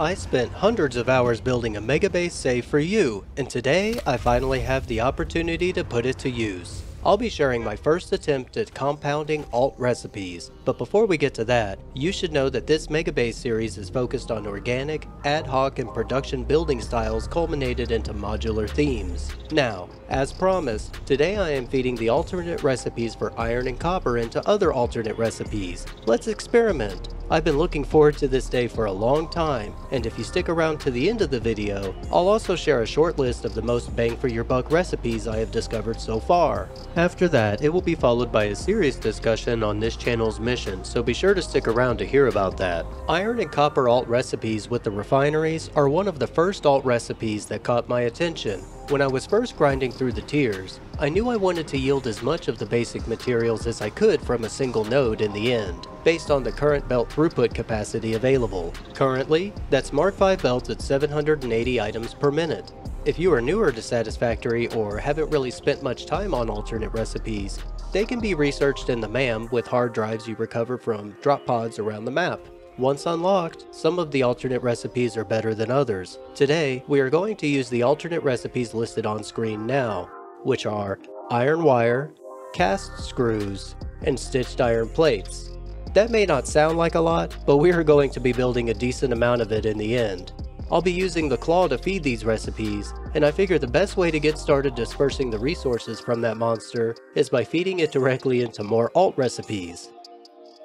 I spent hundreds of hours building a megabase save for you, and today I finally have the opportunity to put it to use. I'll be sharing my first attempt at compounding alt recipes, but before we get to that, you should know that this megabase series is focused on organic, ad hoc, and production building styles culminated into modular themes. Now, as promised, today I am feeding the alternate recipes for iron and copper into other alternate recipes. Let's experiment! I've been looking forward to this day for a long time, and if you stick around to the end of the video, I'll also share a short list of the most bang for your buck recipes I have discovered so far. After that, it will be followed by a serious discussion on this channel's mission, so be sure to stick around to hear about that. Iron and copper alt recipes with the refineries are one of the first alt recipes that caught my attention. When I was first grinding through the tiers, I knew I wanted to yield as much of the basic materials as I could from a single node in the end, based on the current belt throughput capacity available. Currently, that's Mark V belts at 780 items per minute. If you are newer to Satisfactory or haven't really spent much time on alternate recipes, they can be researched in the MAM with hard drives you recover from drop pods around the map. Once unlocked, some of the alternate recipes are better than others. Today, we are going to use the alternate recipes listed on screen now, which are iron wire, cast screws, and stitched iron plates. That may not sound like a lot, but we are going to be building a decent amount of it in the end. I'll be using the claw to feed these recipes, and I figure the best way to get started dispersing the resources from that monster is by feeding it directly into more alt recipes.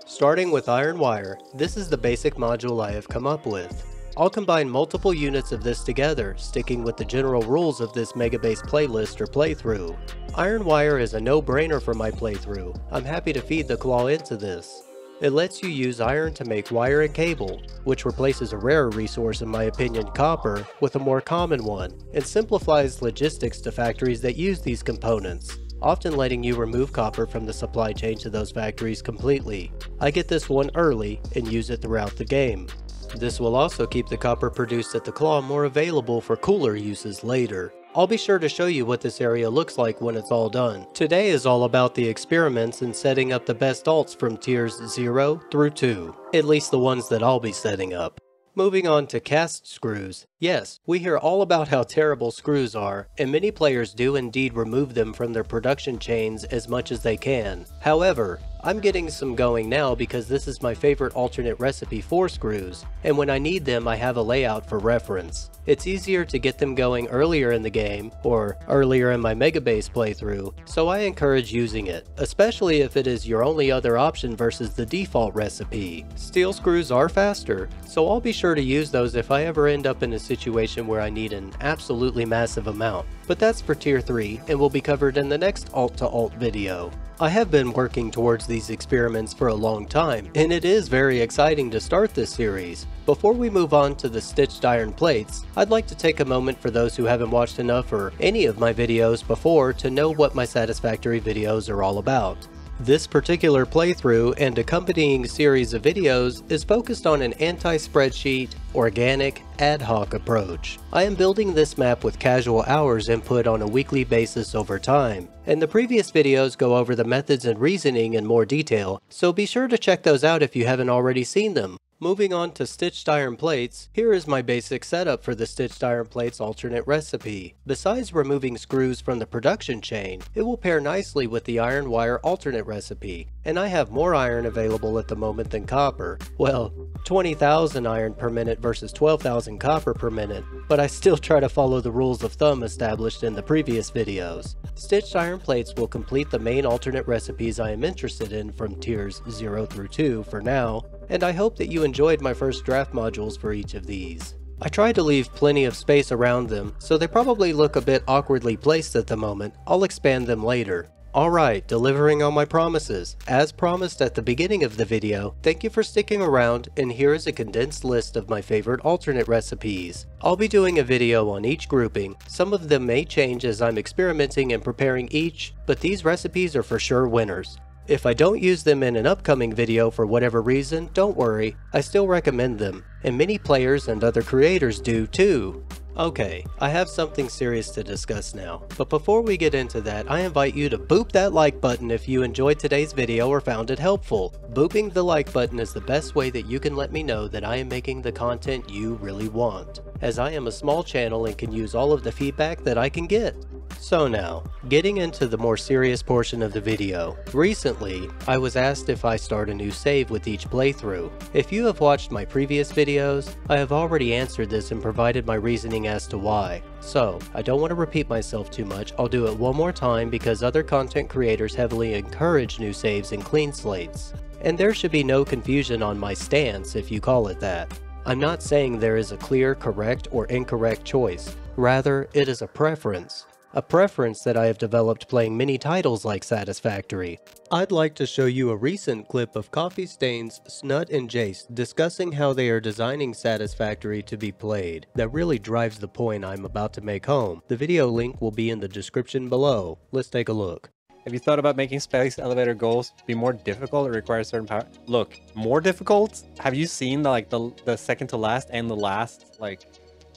Starting with iron wire, this is the basic module I have come up with. I'll combine multiple units of this together, sticking with the general rules of this megabase playlist or playthrough. Iron wire is a no-brainer for my playthrough. I'm happy to feed the claw into this. It lets you use iron to make wire and cable, which replaces a rarer resource in my opinion, copper, with a more common one, and simplifies logistics to factories that use these components, often letting you remove copper from the supply chain to those factories completely. I get this one early and use it throughout the game. This will also keep the copper produced at the claw more available for cooler uses later. I'll be sure to show you what this area looks like when it's all done. Today is all about the experiments and setting up the best alts from tiers 0 through 2, at least the ones that I'll be setting up. Moving on to cast screws. Yes, we hear all about how terrible screws are, and many players do indeed remove them from their production chains as much as they can. However, I'm getting some going now because this is my favorite alternate recipe for screws, and when I need them I have a layout for reference. It's easier to get them going earlier in the game, or earlier in my megabase playthrough, so I encourage using it, especially if it is your only other option versus the default recipe. Steel screws are faster, so I'll be sure to use those if I ever end up in a situation where I need an absolutely massive amount, but that's for tier 3 and will be covered in the next alt to alt video. I have been working towards these experiments for a long time, and it is very exciting to start this series. Before we move on to the stitched iron plates, I'd like to take a moment for those who haven't watched enough or any of my videos before to know what my Satisfactory videos are all about. This particular playthrough and accompanying series of videos is focused on an anti-spreadsheet, organic, ad hoc approach. I am building this map with casual hours input on a weekly basis over time, and the previous videos go over the methods and reasoning in more detail, so be sure to check those out if you haven't already seen them. Moving on to stitched iron plates, here is my basic setup for the stitched iron plates alternate recipe. Besides removing screws from the production chain, it will pair nicely with the iron wire alternate recipe, and I have more iron available at the moment than copper. Well, 20,000 iron per minute versus 12,000 copper per minute, but I still try to follow the rules of thumb established in the previous videos. Stitched iron plates will complete the main alternate recipes I am interested in from tiers 0 through 2 for now, and I hope that you enjoyed my first draft modules for each of these. I tried to leave plenty of space around them, so they probably look a bit awkwardly placed at the moment. I'll expand them later. Alright, delivering on my promises. As promised at the beginning of the video, thank you for sticking around, and here is a condensed list of my favorite alternate recipes. I'll be doing a video on each grouping. Some of them may change as I'm experimenting and preparing each, but these recipes are for sure winners. If I don't use them in an upcoming video for whatever reason, don't worry, I still recommend them, and many players and other creators do too. Okay, I have something serious to discuss now, but before we get into that, I invite you to boop that like button if you enjoyed today's video or found it helpful. Booping the like button is the best way that you can let me know that I am making the content you really want, as I am a small channel and can use all of the feedback that I can get. So now, getting into the more serious portion of the video. Recently, I was asked if I start a new save with each playthrough. If you have watched my previous videos, I have already answered this and provided my reasoning as to why. So, I don't want to repeat myself too much, I'll do it one more time because other content creators heavily encourage new saves and clean slates. And there should be no confusion on my stance, if you call it that. I'm not saying there is a clear, correct, or incorrect choice. Rather, it is a preference. A preference that I have developed playing many titles like Satisfactory. I'd like to show you a recent clip of Coffee Stains, Snut, and Jace discussing how they are designing Satisfactory to be played. That really drives the point I'm about to make home. The video link will be in the description below. Let's take a look. Have you thought about making space elevator goals be more difficult or require certain power? Look, more difficult? Have you seen the second to last and the last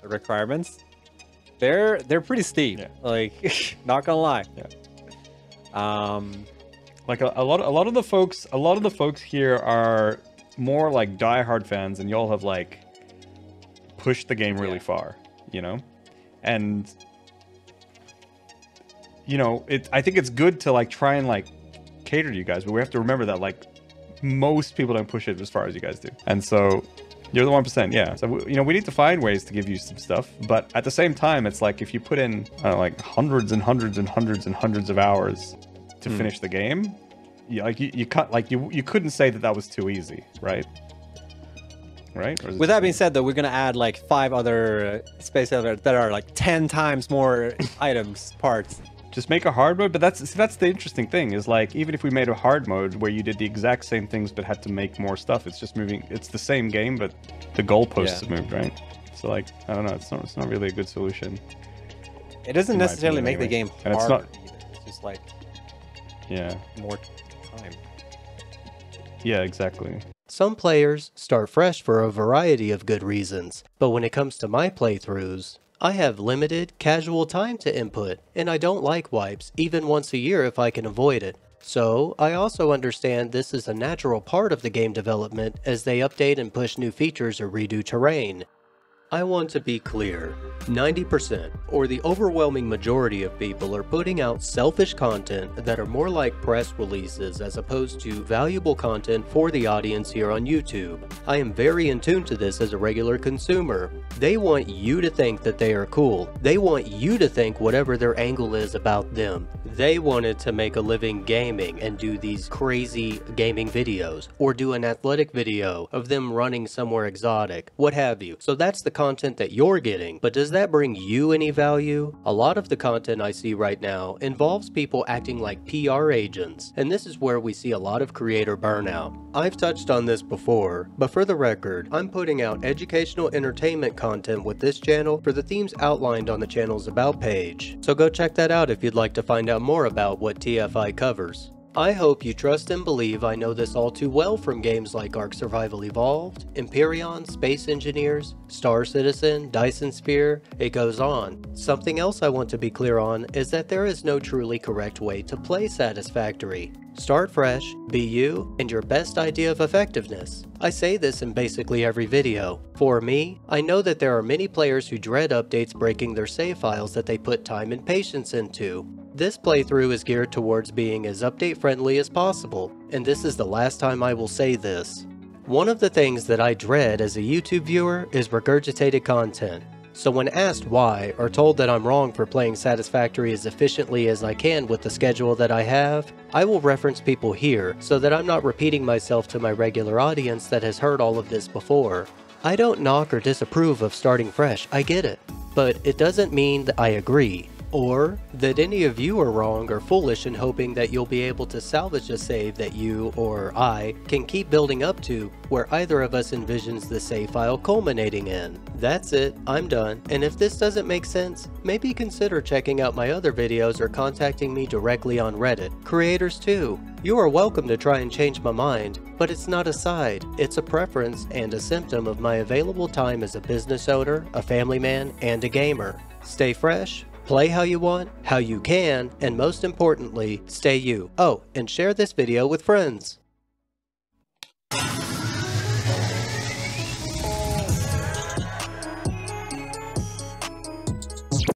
requirements? They're pretty steep, yeah. Not gonna lie. Yeah. A lot of the folks, here are more like diehard fans, and y'all have pushed the game really far, you know, and I think it's good to try and cater to you guys, but we have to remember that most people don't push it as far as you guys do, and so. You're the 1%, yeah. So, we need to find ways to give you some stuff, but at the same time, it's if you put in, hundreds and hundreds and hundreds and hundreds of hours to finish the game, you couldn't say that was too easy, right? Right? Or with that being said, though, we're gonna add, 5 other space elevators that are, 10 times more items, parts. Just make a hard mode, but that's the interesting thing is even if we made a hard mode where you did the exact same things but had to make more stuff, it's just moving. It's the same game, but the goalposts have moved, right? So I don't know, it's not really a good solution. It doesn't necessarily make the game harder. And it's not either. It's just more time. Yeah, exactly. Some players start fresh for a variety of good reasons, but when it comes to my playthroughs, I have limited, casual time to input, and I don't like wipes, even once a year if I can avoid it. So, I also understand this is a natural part of the game development as they update and push new features or redo terrain. I want to be clear, 90% or the overwhelming majority of people are putting out selfish content that are more like press releases as opposed to valuable content for the audience here on YouTube. I am very in tune to this as a regular consumer. They want you to think that they are cool. They want you to think whatever their angle is about them. They wanted to make a living gaming and do these crazy gaming videos or do an athletic video of them running somewhere exotic, what have you. So that's the content that you're getting, but does that bring you any value? A lot of the content I see right now involves people acting like PR agents, and this is where we see a lot of creator burnout. I've touched on this before, but for the record, I'm putting out educational entertainment content with this channel for the themes outlined on the channel's About page, so go check that out if you'd like to find out more about what TFI covers. I hope you trust and believe I know this all too well from games like Ark Survival Evolved, Imperion, Space Engineers, Star Citizen, Dyson Sphere, it goes on. Something else I want to be clear on is that there is no truly correct way to play Satisfactory. Start fresh, be you, and your best idea of effectiveness. I say this in basically every video. For me, I know that there are many players who dread updates breaking their save files that they put time and patience into. This playthrough is geared towards being as update-friendly as possible, and this is the last time I will say this. One of the things that I dread as a YouTube viewer is regurgitated content. So when asked why, or told that I'm wrong for playing Satisfactory as efficiently as I can with the schedule that I have, I will reference people here so that I'm not repeating myself to my regular audience that has heard all of this before. I don't knock or disapprove of starting fresh, I get it, but it doesn't mean that I agree. Or that any of you are wrong or foolish in hoping that you'll be able to salvage a save that you or I can keep building up to where either of us envisions the save file culminating in. That's it, I'm done, and if this doesn't make sense, maybe consider checking out my other videos or contacting me directly on Reddit. Creators too, you are welcome to try and change my mind. But it's not a side, it's a preference and a symptom of my available time as a business owner, a family man, and a gamer. Stay fresh, play how you want, how you can, and most importantly, stay you. Oh, and share this video with friends.